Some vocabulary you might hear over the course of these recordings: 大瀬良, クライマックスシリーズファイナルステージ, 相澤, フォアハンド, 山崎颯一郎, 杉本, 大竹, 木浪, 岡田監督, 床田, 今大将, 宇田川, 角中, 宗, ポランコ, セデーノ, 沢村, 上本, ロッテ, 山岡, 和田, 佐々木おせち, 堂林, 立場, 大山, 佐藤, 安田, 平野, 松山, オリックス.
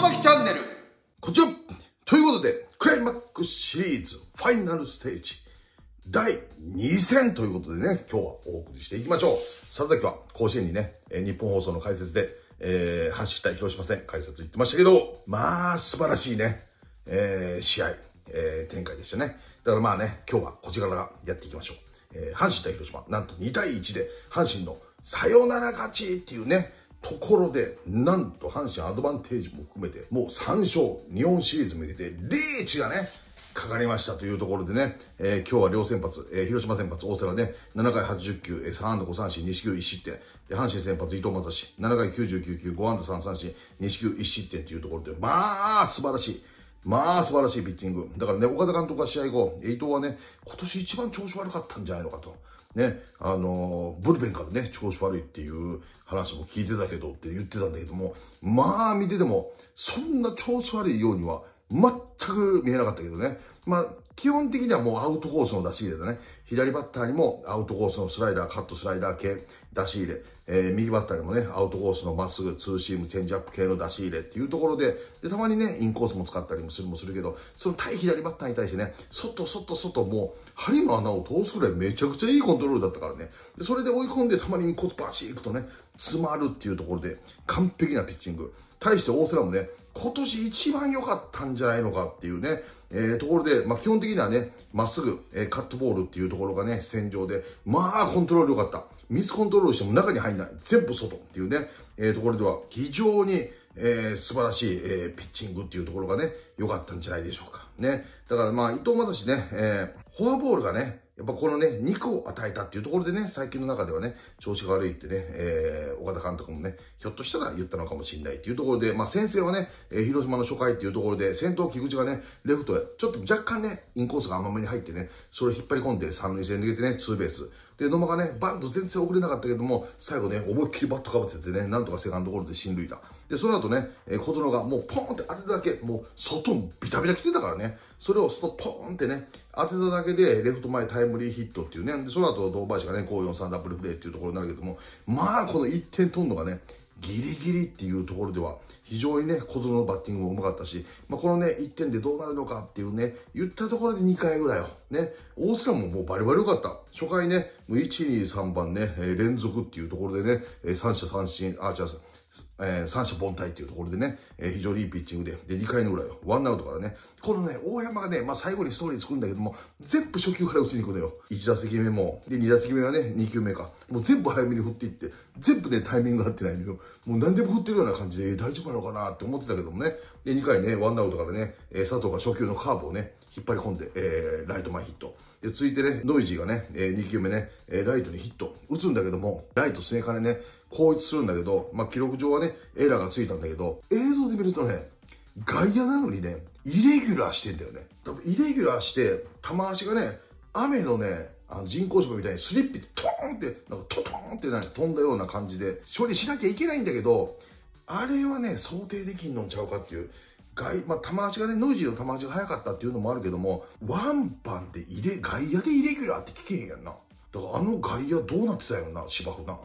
外崎チャンネルこちらということで、クライマックスシリーズファイナルステージ第2戦ということでね、今日はお送りしていきましょう。里崎は甲子園にね、日本放送の解説で、阪神対広島戦解説言ってましたけど、まあ素晴らしいね、試合、展開でしたね。だからまあね、今日はこちらからやっていきましょう。阪神対広島、なんと2対1で阪神のサヨナラ勝ちっていうね、ところで、なんと阪神アドバンテージも含めて、もう3勝、日本シリーズ向けてリーチがね、かかりましたというところでね、今日は両先発、広島先発、大瀬良ね、7回80球、3安打5三振、西球1失点。で、阪神先発、伊藤正志、7回99球、5安打3三振、西球1失点というところで、まあ、素晴らしい。まあ、素晴らしいピッチング。だからね、岡田監督は試合後、伊藤はね、今年一番調子悪かったんじゃないのかと。ね、ブルペンからね、調子悪いっていう話も聞いてたけどって言ってたんだけども、まあ、見てても、そんな調子悪いようには、全く見えなかったけどね。まあ、基本的にはもうアウトコースの出し入れだね。左バッターにもアウトコースのスライダー、カットスライダー系出し入れ。右バッターにもね、アウトコースのまっすぐ、ツーシーム、チェンジアップ系の出し入れっていうところで、で、たまにね、インコースも使ったりもするけど、その対左バッターに対してね、外、もう、針の穴を通すぐらいめちゃくちゃいいコントロールだったからね。で、それで追い込んで、たまにインコースバシー行くとね、詰まるっていうところで、完璧なピッチング。対して大瀬良もね、今年一番良かったんじゃないのかっていうね、ところで、まあ、基本的にはね、まっすぐ、カットボールっていうところがね、戦場で、まあ、コントロール良かった。ミスコントロールしても中に入んない。全部外っていうね、ところでは、非常に、素晴らしい、ピッチングっていうところがね、良かったんじゃないでしょうか。ね。だからまあ、伊藤正志ね、フォアボールがね、やっぱこのね、2個を与えたっていうところでね、最近の中ではね、調子が悪いってね、岡田監督もね、ひょっとしたら言ったのかもしれないっていうところで、まあ先生はね、広島の初回っていうところで、先頭菊池がね、レフトへ、ちょっと若干ね、インコースが甘めに入ってね、それを引っ張り込んで、三塁線抜けてね、ツーベース。で、野間がね、バンと全然遅れなかったけども、最後ね、思いっきりバットかぶっててね、なんとかセカンドゴロで進塁打。で、その後ね、小園がもうポーンって当てただけ、もう外にビタビタ来てたからね、それを外ポーンってね、当てただけで、レフト前タイムリーヒットっていうね、でその後、堂林がね、5-4-3ダブルプレーっていうところになるけども、まあ、この1点取るのがね、ギリギリっていうところでは、非常にね、小園のバッティングもうまかったし、まあ、このね、1点でどうなるのかっていうね、言ったところで2回ぐらいを、ね、大瀬良ももうバリバリ良かった。初回ね、1、2、3番ね、連続っていうところでね、三者三振、あ、違う、三者凡退っていうところでね、非常にいいピッチングで、で、2回の裏よ、ワンアウトからね、このね、大山がね、まあ、最後にストーリー作るんだけども、全部初球から打ちに行くのよ。1打席目も、で、2打席目はね、2球目か。もう全部早めに振っていって、全部ね、タイミング合ってないのよ。もう何でも振ってるような感じで、大丈夫なのかなって思ってたけどもね。で、2回ね、ワンアウトからね、佐藤が初球のカーブをね、引っ張り込んで、ライト前ヒット。で、続いてね、ノイジーがね、2球目ね、ライトにヒット打つんだけども、ライト末からね、後逸するんだけど、まあ、記録上はね、エラーがついたんだけど、映像で見るとね、外野なのにね、イレギュラーしてんだよね。多分イレギュラーして、球足がね、雨のね、人工芝みたいにスリッピでトーンって、なんかトトーンってなんか飛んだような感じで、処理しなきゃいけないんだけど、あれはね、想定できんのんちゃうかっていう。まあ、球足がね、ノイジーの球足が速かったっていうのもあるけども、ワンパンで外野でイレギュラーって聞けへんやんな。だからあの外野どうなってたよな、芝生な。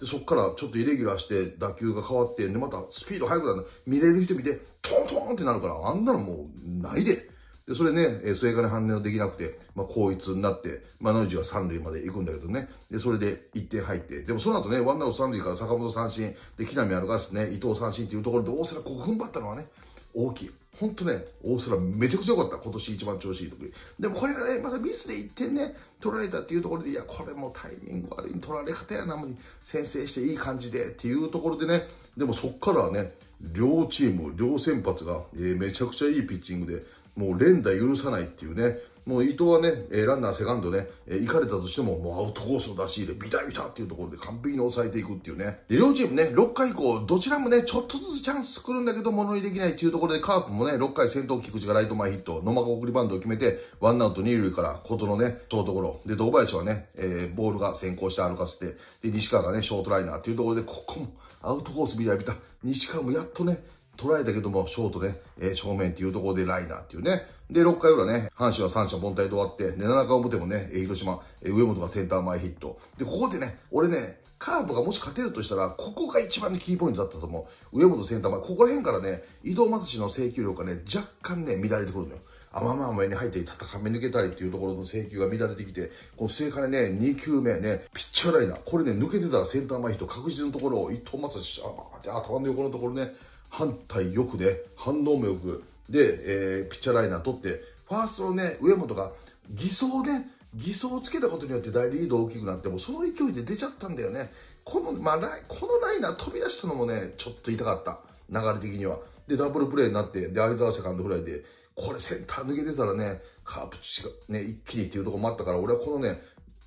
で、そっからちょっとイレギュラーして打球が変わって、で、またスピード速くなる。見れる人見て、トントンってなるから、あんなのもうないで。で、それね、末から反応できなくて、まあ、後逸になって、まあ、ノイジーが三塁まで行くんだけどね。で、それで1点入って。でも、その後ね、ワンアウト三塁から坂本三振、で、木浪歩かすね、伊藤三振っていうところで、大瀬良ここ踏ん張ったのはね、大きい。ほんとね、大瀬良めちゃくちゃ良かった。今年一番調子いい時。でもこれがね、まだミスで1点ね、取られたっていうところで、いや、これもタイミング悪い取られ方やなのに、先制していい感じでっていうところでね、でもそっからはね、両チーム、両先発が、めちゃくちゃいいピッチングで、もう連打許さないっていうね、もう伊藤はね、ランナーセカンドね、行かれたとしても、もうアウトコースの出し入れ、ビタビタっていうところで完璧に抑えていくっていうね。で、両チームね、6回以降、どちらもね、ちょっとずつチャンス作るんだけど、物にできないっていうところで、カープもね、6回先頭菊池がライト前ヒット、野間が送りバントを決めて、ワンアウト二塁から、小園ね、ショートゴロ。で、堂林はね、ボールが先行して歩かせて、で、西川がね、ショートライナーっていうところで、ここもアウトコースビタビタ。西川もやっとね、捉えたけども、ショートね、正面っていうところでライナーっていうね。で、6回裏ね、阪神は三者凡退で終わって、で、7回表もね、広島、上本がセンター前ヒット。で、ここでね、俺ね、カーブがもし勝てるとしたら、ここが一番のキーポイントだったと思う。上本センター前、ここら辺からね、伊藤将司の制球力がね、若干ね、乱れてくるのよ。甘めに入って、高め抜けたりっていうところの制球が乱れてきて、この末からね、2球目ね、ピッチャーライナー。これね、抜けてたらセンター前ヒット確実のところを、伊藤将司、頭の横のところね、反対よくね、反応もよく。で、ピッチャーライナー取って、ファーストのね、上本が偽装をつけたことによって大リード大きくなって、もうその勢いで出ちゃったんだよね。このライナー飛び出したのもね、ちょっと痛かった。流れ的には。で、ダブルプレーになって、で、相澤セカンドフライで、これセンター抜けてたらね、カープチがね、一気にっていうところもあったから、俺はこのね、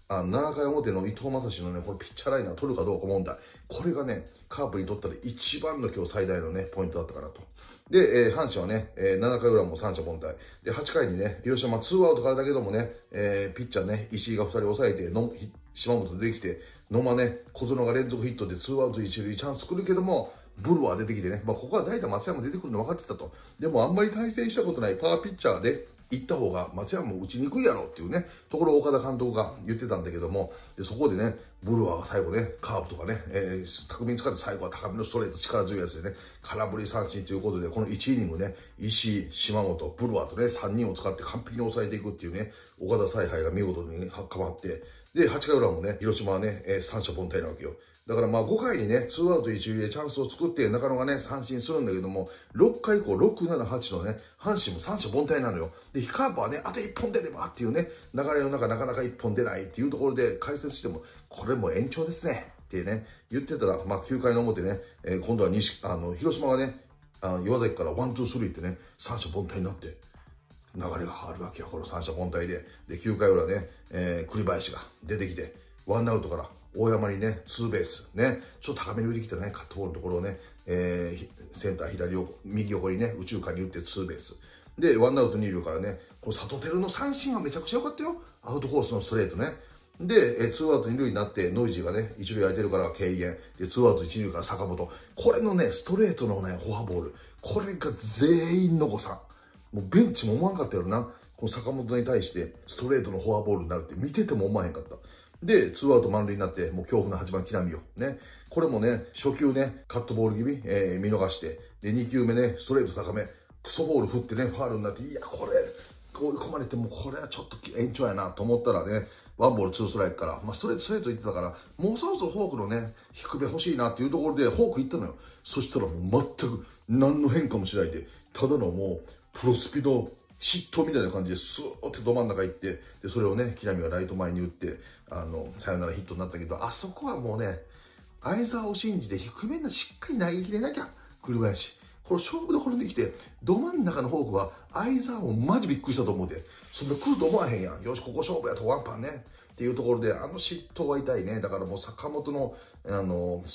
7回表の伊藤将司のね、このピッチャーライナー取るかどうか問題。これがね、カープにとったら一番の今日最大のね、ポイントだったかなと。で、阪神はね、7回裏も三者凡退。で、8回にね、広島2アウトからだけどもね、ピッチャーね、石井が2人抑えて、島本出てきて、野間ね、小園が連続ヒットで2アウト1塁チャンス来るけども、ブルワー出てきてね、まあ、ここは代打松山出てくるの分かってたと。でもあんまり対戦したことないパワーピッチャーで、行った方が松山も打ちにくいやろっていうね、ところを岡田監督が言ってたんだけども、でそこでね、ブルワーが最後ね、カーブとかね、巧みに使って最後は高めのストレート、力強いやつでね、空振り三振ということで、この1イニングね、石井、島本、ブルワーとね、3人を使って完璧に抑えていくっていうね、岡田采配が見事にね、かまって、で、8回裏もね、広島はね、三者凡退なわけよ。だからまあ5回にね、2アウト1塁でチャンスを作って、中野がね、三振するんだけども、6回以降、6、7、8のね、阪神も三者凡退なのよ。で、カープはね、あと1本出ればっていうね、流れの中なかなか1本出ないっていうところで解説しても、これも延長ですね、ってね、言ってたら、まあ9回の表ね、今度は広島がね、岩崎からワン、ツー、スリーってね、三者凡退になって、流れがあるわけよ、この三者凡退で。で、9回裏ね、栗林が出てきて、ワンアウトから、大山にね、ツーベース。ね。ちょっと高めに打ってきたね、カットボールのところをね、センター左横、右横にね、右中間に打ってツーベース。で、ワンアウト二塁からね、この里輝の三振はめちゃくちゃ良かったよ。アウトコースのストレートね。で、ツーアウト二塁になって、ノイジーがね、一塁空いてるから敬遠。で、ツーアウト一塁から坂本。これのね、ストレートのね、フォアボール。これが全員の誤算。もうベンチも思わんかったよな。この坂本に対して、ストレートのフォアボールになるって見てても思わへんかった。で、ツーアウト満塁になって、もう恐怖の8番木浪を。ね。これもね、初球ね、カットボール気味、見逃して。で、2球目ね、ストレート高め。クソボール振ってね、ファールになって、いや、これ、追い込まれても、これはちょっと延長やなと思ったらね、ワンボールツーストライクから、まあ、ストレート行ってたから、もうそろそろフォークのね、低め欲しいなっていうところで、フォーク行ったのよ。そしたらもう全く、何の変化もしないで、ただのもう、プロスピの、嫉妬みたいな感じでスーッてど真ん中行って、で、それをね、木浪がライト前に打って、さよならヒットになったけど、あそこはもうね、相澤を信じて低めにしっかり投げ切れなきゃ、栗林。これ勝負どころできて、ど真ん中のフォークは、相澤もマジびっくりしたと思うで、そんな来ると思わへんやん。よし、ここ勝負やと、ワンパンね。っていうところで、嫉妬は痛いね。だからもう坂本の、スト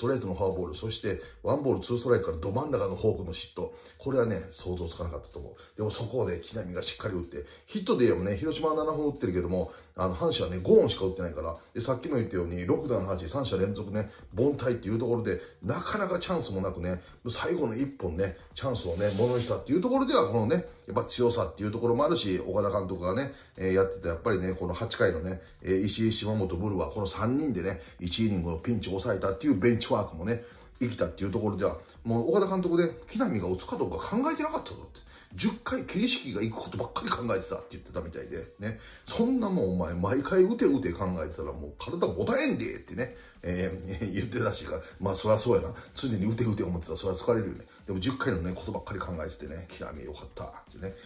レートのフォアボール、そして、ワンボールツーストライクからど真ん中のフォークの嫉妬。これはね、想像つかなかったと思う。でもそこをね、木浪がしっかり打って、ヒットで言えばね、広島は7本打ってるけども、阪神はね、5本しか打ってないから、で、さっきも言ったように、6、7、8、3者連続ね、凡退っていうところで、なかなかチャンスもなくね、最後の1本ね、チャンスをね、ものにしたっていうところでは、このね、やっぱ強さっていうところもあるし、岡田監督がね、やってた、やっぱりね、この8回のね、石井、島本、ブルワー、この3人でね、1イニングのピンチを抑えたっていうベンチワークもね、生きたっていうところでは、もう岡田監督で、木浪が打つかどうか考えてなかったぞって。10回、桐敷が行くことばっかり考えてたって言ってたみたいで、ね。そんなもんお前、毎回打て考えてたらもう体もたえんでってね、言ってたらしいから、まあそりゃそうやな。常に打て思ってたらそりゃ疲れるよね。でも10回のね、ことばっかり考えててね、木浪よかったってね、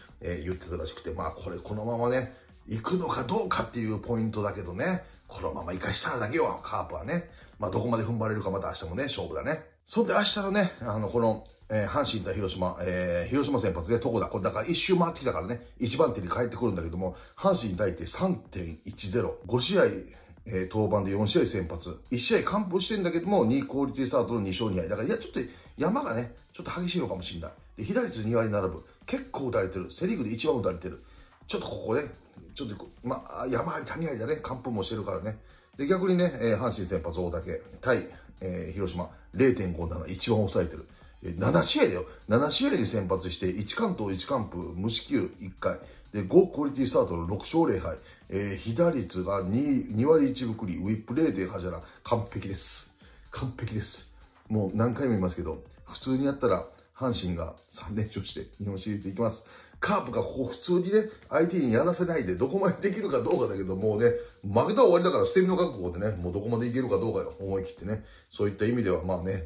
言ってたらしくて、まあこのままね、行くのかどうかっていうポイントだけどね、このまま生かしただけはカープはね。まあどこまで踏ん張れるかまた明日もね、勝負だね。そんで明日のね、この、阪神対広島、広島先発で床田。これだから一周回ってきたからね、1番手に帰ってくるんだけども、阪神に対して 3.10。5試合、登板で4試合先発。1試合完封してんだけども、2クオリティスタートの2勝2敗。だからいや、ちょっと山がね、ちょっと激しいのかもしれない。で、被打率2割並ぶ。結構打たれてる。セリーグで一番打たれてる。ちょっとここね、ちょっと、まあ、山あり谷ありだね。完封もしてるからね。で、逆にね、阪神先発大竹。対、広島 0.57、一番抑えてる。7試合だよ。7試合に先発して、1完投、1完封、無四球1回。で、5クオリティスタートの6勝0敗。被打率が2割1分9厘、ウィップ 0.8 なら完璧です。完璧です。もう何回も言いますけど、普通にやったら、阪神が3連勝して日本シリーズ行きます。カープがここ普通にね、相手にやらせないでどこまでできるかどうかだけど、もうね、負けたら終わりだから捨て身の覚悟でね、もうどこまでいけるかどうかよ、思い切ってね。そういった意味では、まあね、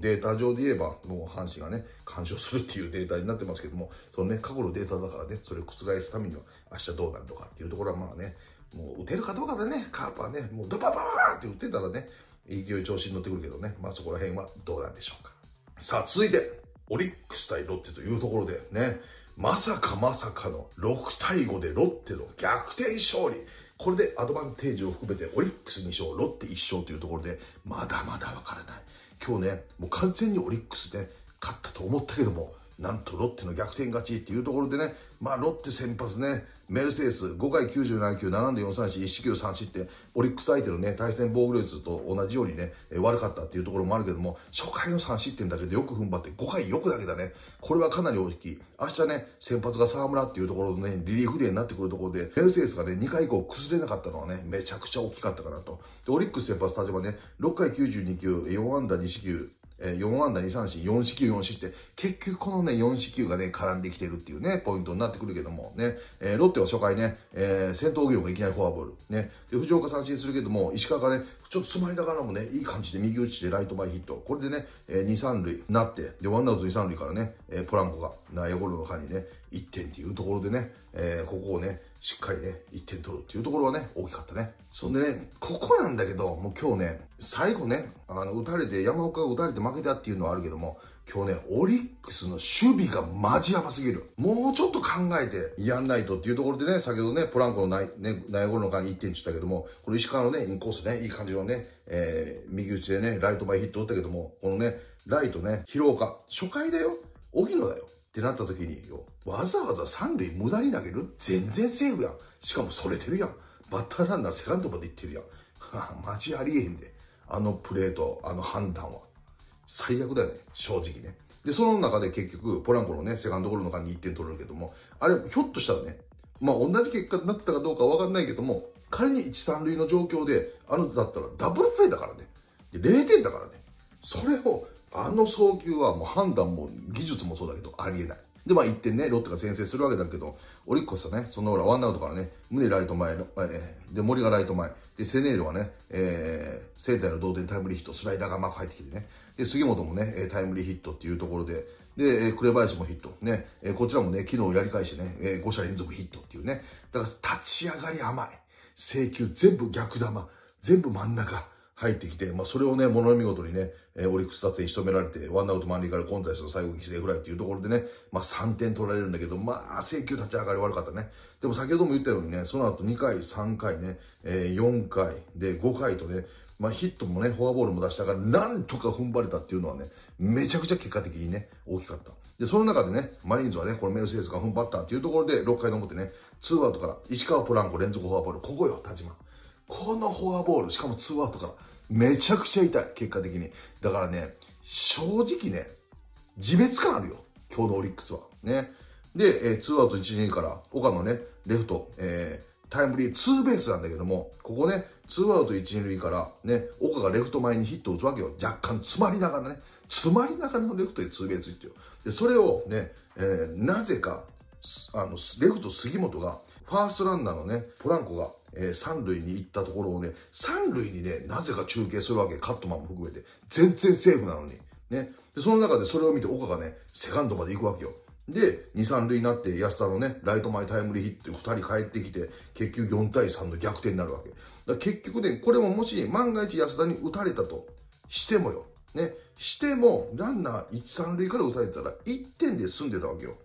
データ上で言えば、もう阪神がね、完勝するっていうデータになってますけども、そのね、過去のデータだからね、それを覆すためには、明日どうなるとかっていうところはまあね、もう打てるかどうかでね、カープはね、もうドババーンって打ってたらね、勢い調子に乗ってくるけどね、まあそこら辺はどうなんでしょうか。さあ、続いて、オリックス対ロッテというところでね、まさかの6対5でロッテの逆転勝利。これでアドバンテージを含めてオリックス2勝、ロッテ1勝というところで、まだまだわからない。今日ね、もう完全にオリックスね、勝ったと思ったけども、なんとロッテの逆転勝ちっていうところでね、まあロッテ先発ね、メルセデス5回97球、7で4三振、1四球三振って、オリックス相手のね、対戦防御率と同じようにね、悪かったっていうところもあるけども、初回の3失点だけでよく踏ん張って、5回よくだけだね。これはかなり大きい。明日ね、先発が沢村っていうところのね、リリーフデーになってくるところで、メルセデスがね、2回以降崩れなかったのはね、めちゃくちゃ大きかったかなと。で、オリックス先発立場ね、6回92球、4安打2四球、4安打2三振、4四球4失点。結局このね、4四球がね、絡んできてるっていうね、ポイントになってくるけども、ね、ロッテは初回ね、先頭荻野がいきなりフォアボール、ね、で、藤岡三振するけども、石川がね、ちょっと詰まりながらもね、いい感じで右打ちでライト前ヒット。これでね、2、3塁なって、で、ワンアウト2、3塁からね、ポランコが内野ゴロの間にね、1点っていうところでね、ここをね、しっかりね、1点取るっていうところはね、大きかったね。そんでね、ここなんだけど、もう今日ね、最後ね、打たれて、山岡が打たれて負けたっていうのはあるけども、今日ね、オリックスの守備がマジやばすぎる。もうちょっと考えてやんないとっていうところでね、先ほどね、ポランコの内ゴロの間に1点って言ったけども、この石川のね、インコースね、いい感じのね、右打ちでね、ライト前ヒット打ったけども、このね、ライトね、広岡、初回だよ、荻野だよ。ってなった時によ、わざわざ三塁無駄に投げる？全然セーフやん。しかもそれてるやん。バッターランナーセカンドまで行ってるやん。はぁ、マジありえへんで。あのプレーと、あの判断は。最悪だよね、正直ね。で、その中で結局、ポランコのね、セカンドゴロの間に1点取れるけども、あれ、ひょっとしたらね、まあ同じ結果になってたかどうかはわかんないけども、仮に1、3塁の状況で、だったらダブルプレーだからね。で、0点だからね。それを、あの送球はもう判断も技術もそうだけどありえない。で、まあ1点ね、ロッテが先制するわけだけど、オリックスはね、その裏ワンアウトからね、宗ライト前の、で、森がライト前。で、セネールはね、センターの同点タイムリーヒット、スライダーが甘く入ってきてね。で、杉本もね、タイムリーヒットっていうところで、で、紅林もヒット。ね、こちらもね、昨日やり返してね、5者連続ヒットっていうね。だから立ち上がり甘い。制球全部逆球。全部真ん中。入ってきて、まあ、それをね、ものの見事にね、オリックス打線に仕留められて、ワンアウト満塁から今大将の最後犠牲フライっていうところでね、まあ、3点取られるんだけど、まあ、制球立ち上がり悪かったね。でも先ほども言ったようにね、その後2回、3回ね、4回、で、5回とね、まあ、ヒットもね、フォアボールも出したから、なんとか踏ん張れたっていうのはね、めちゃくちゃ結果的にね、大きかった。で、その中でね、マリーンズはね、このメルセデスが踏ん張ったっていうところで、6回の表ね、2アウトから、石川ポランコ連続フォアボール、ここよ、田島。このフォアボール、しかも2アウトから、めちゃくちゃ痛い、結果的に。だからね、正直ね、自滅感あるよ、今日のオリックスは。ね。で、2アウト1、2から、岡のね、レフト、タイムリーツーベースなんだけども、ここね、2アウト1、2塁から、ね、岡がレフト前にヒットを打つわけよ。若干詰まりながらね、詰まりながらのレフトでツーベースいってよ。で、それをね、なぜか、レフト杉本が、ファーストランナーのね、ポランコが、三塁に行ったところをね、三塁にね、なぜか中継するわけ、カットマンも含めて。全然セーフなのに。ね。で、その中でそれを見て、岡がね、セカンドまで行くわけよ。で、二三塁になって、安田のね、ライト前タイムリーヒット、二人帰ってきて、結局4対3の逆転になるわけ。だから結局ね、これももし、万が一安田に打たれたとしてもよ。ね。しても、ランナー一三塁から打たれたら、1点で済んでたわけよ。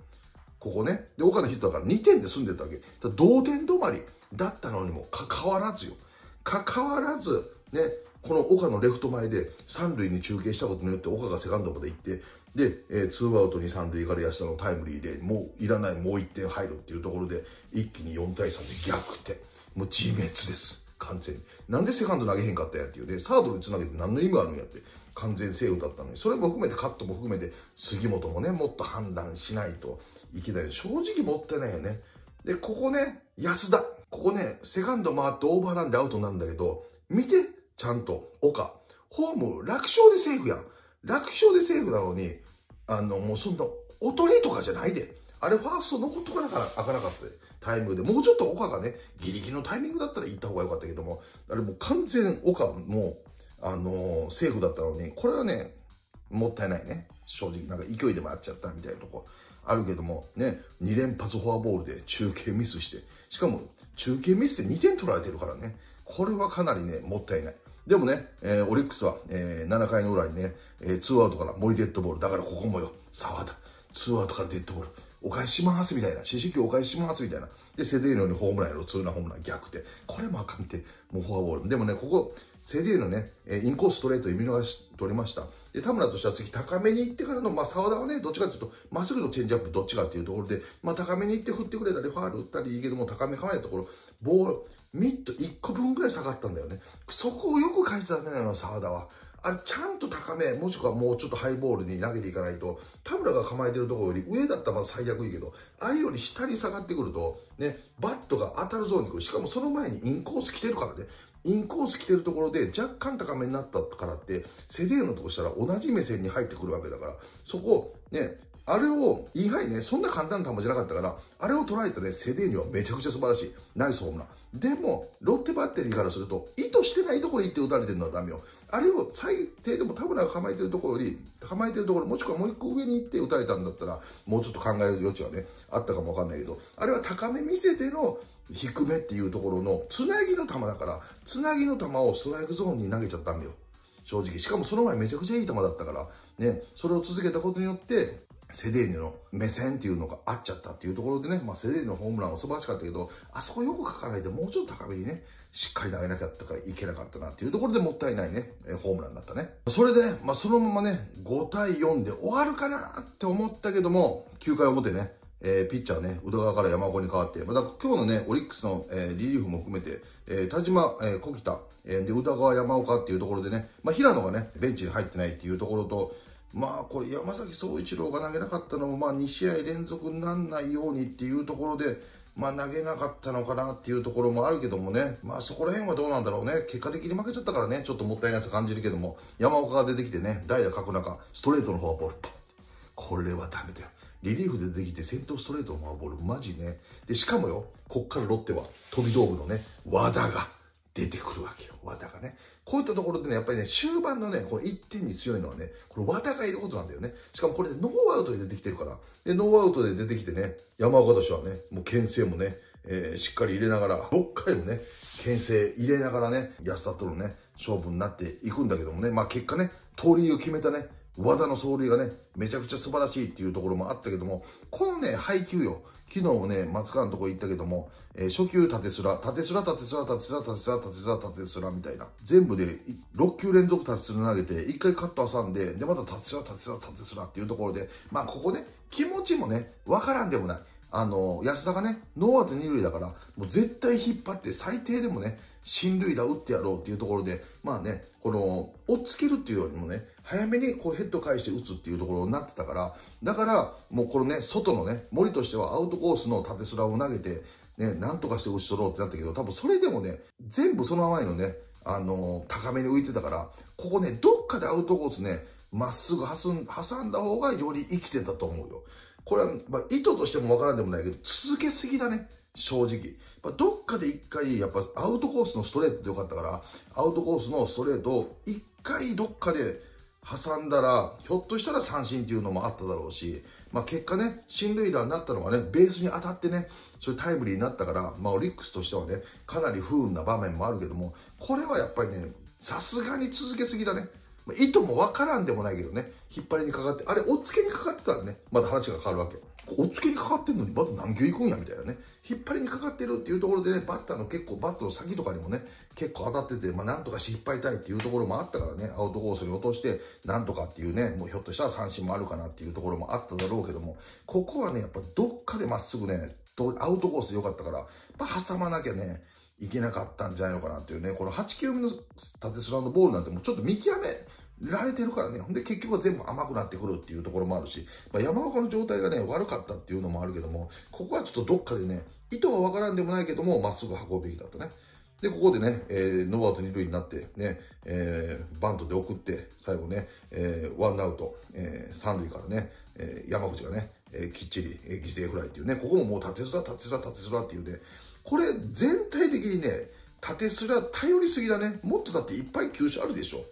ここね。で、岡のヒットだから2点で済んでたわけ。だから同点止まり。だったのにもかかわらずよ。かかわらず、ね、この岡のレフト前で三塁に中継したことによって岡がセカンドまで行って、で、2アウトに三塁から安田のタイムリーで、もういらない、もう1点入るっていうところで、一気に4対3で逆転。もう自滅です。完全に。なんでセカンド投げへんかったんやっていうね、サードにつなげて何の意味があるんやって。完全セーフだったのに。それも含めてカットも含めて、杉本もね、もっと判断しないといけない。正直もったいないよね。で、ここね、安田。ここね、セカンド回ってオーバーランでアウトになるんだけど、見て、ちゃんと、岡。ホーム、楽勝でセーフやん。楽勝でセーフなのに、もうそんな、おとりとかじゃないで。あれ、ファースト残っとかなから開かなかったで。タイミングで。もうちょっと岡がね、ギリギリのタイミングだったら行った方が良かったけども、あれもう完全岡も、セーフだったのに、これはね、もったいないね。正直、なんか勢いでもあっちゃったみたいなとこあるけども、ね、2連発フォアボールで中継ミスして、しかも中継ミスで2点取られてるからね、これはかなりね、もったいない。でもね、オリックスは、7回の裏にね、2アウトから森デッドボール、だからここもよ、沢田、2アウトからデッドボール、お返しますみたいな、四死球お返しますみたいな、で、セデーノにホームランやろ、ツーランホームラン逆転、これもあかんて、もうフォアボール。でもね、ここ、セデーノね、インコースストレート見逃し取れました。で、田村としては次高めに行ってからの、まあ、沢田はね、どっちかというと、まっすぐのチェンジアップどっちかっていうところで、まあ、高めに行って振ってくれたり、ファール打ったりいいけども、高め構えたところ、ボール、ミット1個分ぐらい下がったんだよね。そこをよく書いてたんだよ、沢田は。あれ、ちゃんと高め、もしくはもうちょっとハイボールに投げていかないと、田村が構えてるところより上だったらまだ最悪いいけど、あれより下に下がってくると、ね、バットが当たるゾーンに来る。しかもその前にインコース来てるからね。インコース来てるところで若干高めになったからって、セデーノとしたら同じ目線に入ってくるわけだから、そこ、ね、あれを、インハイね、そんな簡単な球じゃなかったから、あれを捉えたね、セデーニはめちゃくちゃ素晴らしい。ナイスホームラン。でも、ロッテバッテリーからすると、意図してないところに行って打たれてるのはダメよ。あれを最低でも田村が構えてるところより、構えてるところ、もしくはもう一個上に行って打たれたんだったら、もうちょっと考える余地はね、あったかもわかんないけど、あれは高め見せての、低めっていうところの、つなぎの球だから、つなぎの球をストライクゾーンに投げちゃったんだよ。正直。しかもその前めちゃくちゃいい球だったから、ね、それを続けたことによって、セデーニの目線っていうのが合っちゃったっていうところでね、まあ、セデーニのホームランは素晴らしかったけど、あそこよく書かないでもうちょっと高めにね、しっかり投げなきゃいけなかったなっていうところでもったいないね、ホームランだったね。それでね、まあ、そのままね、5対4で終わるかなって思ったけども、9回表ね、ピッチャーね、宇田川から山岡に変わって、また今日のね、オリックスの、リリーフも含めて、田島、小北、で、宇田川山岡っていうところでね、まあ、平野がね、ベンチに入ってないっていうところと、まあこれ山崎颯一郎が投げなかったのもまあ2試合連続にならないようにっていうところでまあ投げなかったのかなっていうところもあるけどもね、まあそこら辺はどうなんだろうね。結果的に負けちゃったからね、ちょっともったいないと感じるけども、山岡が出てきてね、代打角中ストレートのフォアボール、これはダメだよ。リリーフで出てきて先頭ストレートのフォアボール、マジね。でしかもよ、こっからロッテは飛び道具のね和田が出てくるわけよ、和田がね。こういったところでね、やっぱりね、終盤のね、この1点に強いのはね、この和田がいることなんだよね。しかもこれでノーアウトで出てきてるから、で、ノーアウトで出てきてね、山岡としてはね、もう牽制もね、しっかり入れながら、6回もね、牽制入れながらね、安田とのね、勝負になっていくんだけどもね、まあ結果ね、盗塁を決めたね、和田の走塁がね、めちゃくちゃ素晴らしいっていうところもあったけども、このね、配球よ、昨日ね、松川のとこ行ったけども、初球縦スラみたいな。全部で6球連続縦スラ投げて、1回カット挟んで、で、また縦スラっていうところで、まあここね、気持ちもね、わからんでもない。安田がね、ノーアウト2塁だから、もう絶対引っ張って最低でもね、進塁打打ってやろうっていうところで、まあね、この、追っつけるっていうよりもね、早めにこうヘッド返して打つっていうところになってたから、だから、もうこのね、外のね、森としてはアウトコースの縦スラを投げて、ね、なんとかして打ち取ろうってなったけど、多分それでもね、全部その前のね、高めに浮いてたから、ここね、どっかでアウトコースね、まっすぐ挟んだ方がより生きてたと思うよ。これは、まあ、意図としてもわからんでもないけど、続けすぎだね、正直。まあ、どっかで一回、やっぱアウトコースのストレートでよかったから、アウトコースのストレートを一回どっかで挟んだら、ひょっとしたら三振っていうのもあっただろうし、まあ、結果ね、進塁打になったのはね、ベースに当たってね、そういうタイムリーになったから、まあ、オリックスとしてはね、かなり不運な場面もあるけども、これはやっぱりね、さすがに続けすぎだね。意図もわからんでもないけどね、引っ張りにかかって、あれ、おっつけにかかってたらね、まだ話が変わるわけ。おっつけにかかってんのに、まだ何球いくんや、みたいなね。引っ張りにかかってるっていうところでね、バッターの結構、バットの先とかにもね、結構当たってて、まあ、なんとかして引っ張りたいっていうところもあったからね、アウトコースに落として、なんとかっていうね、もうひょっとしたら三振もあるかなっていうところもあっただろうけども、ここはね、やっぱどっかでまっすぐね、アウトコースでよかったから、まあ、挟まなきゃね、いけなかったんじゃないのかなっていうね、この8球目の縦スラのボールなんてもうちょっと見極め、られてるからね。ほんで結局は全部甘くなってくるっていうところもあるし、まあ、山岡の状態がね、悪かったっていうのもあるけども、ここはちょっとどっかでね、意図はわからんでもないけども、まっすぐ運ぶべきだったね。で、ここでね、ノーアウト2塁になって、ね、バントで送って、最後ね、ワンアウト、3塁からね、山口がね、きっちり犠牲フライっていうね、ここももう縦スラっていうね、これ全体的にね、縦スラ頼りすぎだね。もっとだっていっぱい球種あるでしょ。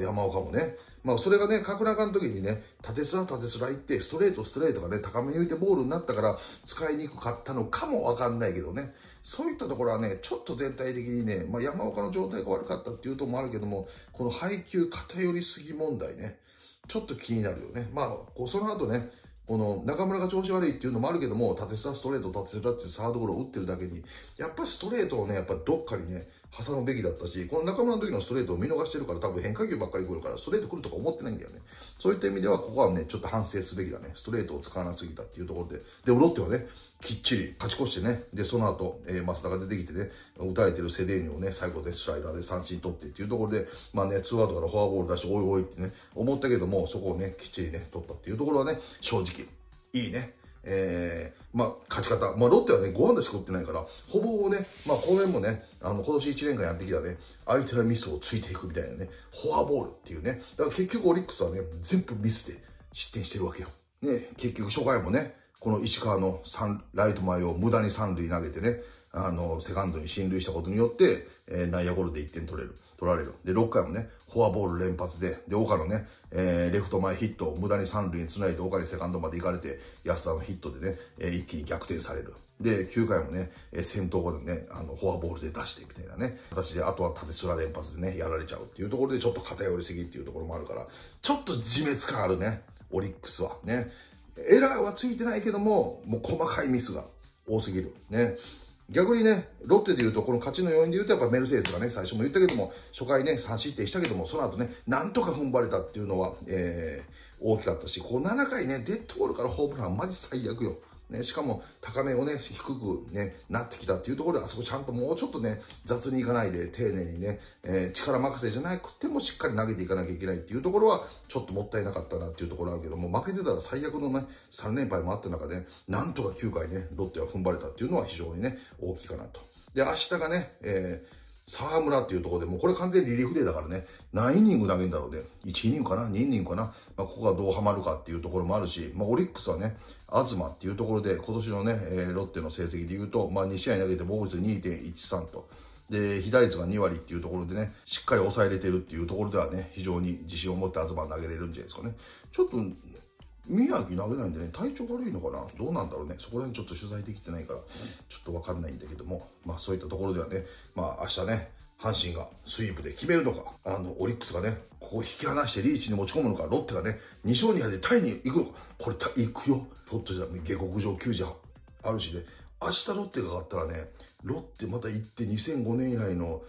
山岡もね。まあ、それがね、角中の時にね、縦スラ行って、ストレートがね、高めに浮いてボールになったから、使いにくかったのかもわかんないけどね。そういったところはね、ちょっと全体的にね、まあ、山岡の状態が悪かったっていうともあるけども、この配球偏りすぎ問題ね、ちょっと気になるよね。まあ、その後ね、この中村が調子悪いっていうのもあるけども、縦スラ、ストレート、縦スラってサードゴロを打ってるだけに、やっぱストレートをね、やっぱどっかにね、挟むべきだったし、この中村の時のストレートを見逃してるから、多分変化球ばっかり来るから、ストレート来るとか思ってないんだよね。そういった意味では、ここはね、ちょっと反省すべきだね。ストレートを使わなすぎたっていうところで。で、ロッテはね、きっちり勝ち越してね、で、その後、増田が出てきてね、打たれてるセデーニをね、最後でスライダーで三振取ってっていうところで、まあね、ツーアウトからフォアボール出して、おいおいってね、思ったけども、そこをね、きっちりね、取ったっていうところはね、正直、いいね。まあ、勝ち方。まあ、ロッテはね、5安打しか打ってないから、ほぼね、まあ、この辺もね、今年1年間やってきたね、相手のミスをついていくみたいなね、フォアボールっていうね。だから結局オリックスはね、全部ミスで失点してるわけよ。ね、結局初回もね、この石川のライト前を無駄に三塁投げてね、セカンドに進塁したことによって、内野ゴロで1点取られる。で、6回もね、フォアボール連発で、で、岡のね、レフト前ヒットを無駄に三塁に繋いで、岡にセカンドまで行かれて、安田のヒットでね、一気に逆転される。で、9回もね、先頭後でね、フォアボールで出してみたいなね、形で、あとは縦スラ連発でね、やられちゃうっていうところで、ちょっと偏りすぎっていうところもあるから、ちょっと自滅感あるね、オリックスは。ね。エラーはついてないけども、もう細かいミスが多すぎる。ね。逆にね、ロッテで言うと、この勝ちの要因で言うと、やっぱメルセデスがね、最初も言ったけども、初回ね、3失点したけども、その後ね、なんとか踏ん張れたっていうのは、大きかったし、こう7回ね、デッドボールからホームラン、マジ最悪よ。ね、しかも、高めをね、低くね、なってきたっていうところで、あそこちゃんともうちょっとね、雑にいかないで、丁寧にね、力任せじゃなくてもしっかり投げていかなきゃいけないっていうところは、ちょっともったいなかったなっていうところあるけども、負けてたら最悪のね、3連敗もあった中で、なんとか9回ね、ロッテは踏ん張れたっていうのは非常にね、大きいかなと。で、明日がね、沢村っていうところで、もうこれ完全にリリーフデーだからね、何イニング投げんだろうね。1イニングかな ?2 イニングかな、まあ、ここがどうハマるかっていうところもあるし、まあ、オリックスはね、東っていうところで、今年のね、ロッテの成績で言うと、まあ、2試合投げて防御率 2.13 と。で、被打率が2割っていうところでね、しっかり抑えれてるっていうところではね、非常に自信を持って東投げれるんじゃないですかね。ちょっと、宮城投げないんでね、体調悪いのかなどうなんだろうね。そこら辺ちょっと取材できてないから、ちょっとわかんないんだけども、まあそういったところではね、まあ明日ね、阪神がスイープで決めるのか、オリックスがね、ここを引き離してリーチに持ち込むのか、ロッテがね、2勝2敗でタイに行くのか、これ行くよ。ちょっとじゃ下克上球児あるしね、明日ロッテが勝ったらね、ロッテまた行って2005年以来の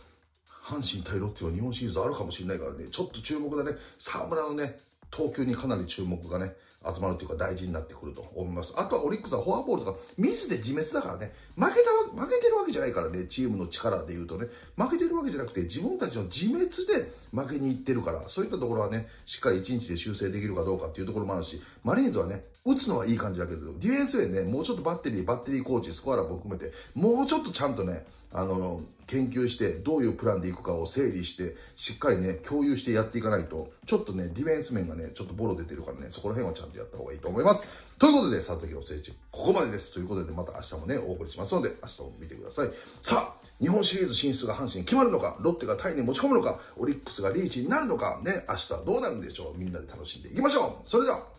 阪神対ロッテの日本シリーズあるかもしれないからね、ちょっと注目だね、沢村のね、投球にかなり注目がね、集まるというか大事になってくると思います。あとはオリックスはフォアボールとか、ミスで自滅だからね、負けてるわけじゃないからね、チームの力で言うとね、負けてるわけじゃなくて、自分たちの自滅で負けにいってるから、そういったところはね、しっかり1日で修正できるかどうかっていうところもあるし、マリーンズはね、打つのはいい感じだけど、ディフェンスでね、もうちょっとバッテリーコーチ、スコアラーも含めて、もうちょっとちゃんとね、研究して、どういうプランでいくかを整理して、しっかりね、共有してやっていかないと、ちょっとね、ディフェンス面がね、ちょっとボロ出てるからね、そこら辺はちゃんとやった方がいいと思います。ということで、佐々木おせち、ここまでです。ということで、また明日もね、お送りしますので、明日も見てください。さあ、日本シリーズ進出が阪神決まるのか、ロッテがタイに持ち込むのか、オリックスがリーチになるのか、ね、明日はどうなるんでしょう。みんなで楽しんでいきましょう。それでは。